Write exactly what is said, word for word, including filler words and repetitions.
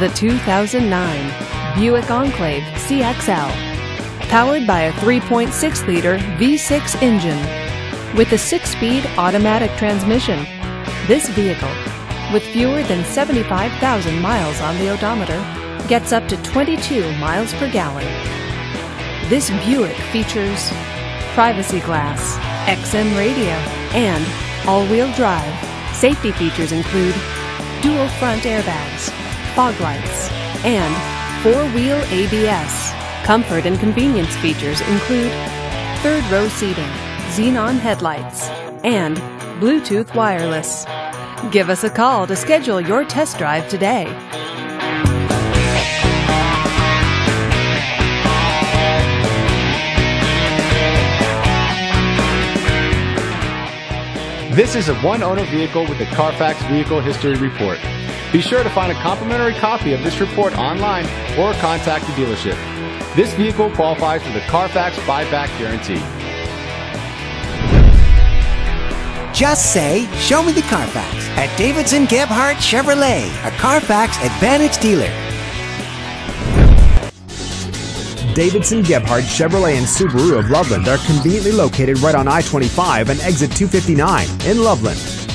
The two thousand nine Buick Enclave C X L. Powered by a three point six liter V six engine with a six-speed automatic transmission, this vehicle, with fewer than seventy-five thousand miles on the odometer, gets up to twenty-two miles per gallon. This Buick features privacy glass, X M radio, and all-wheel drive. Safety features include dual front airbags, fog lights, and four-wheel A B S. Comfort and convenience features include third-row seating, xenon headlights, and Bluetooth wireless. Give us a call to schedule your test drive today. This is a one-owner vehicle with the Carfax Vehicle History Report. Be sure to find a complimentary copy of this report online or contact the dealership. This vehicle qualifies for the Carfax Buyback Guarantee. Just say, "Show me the Carfax" at Davidson Gebhardt Chevrolet, a Carfax Advantage dealer. Davidson Gebhardt Chevrolet and Subaru of Loveland are conveniently located right on I twenty-five and exit two fifty-nine in Loveland.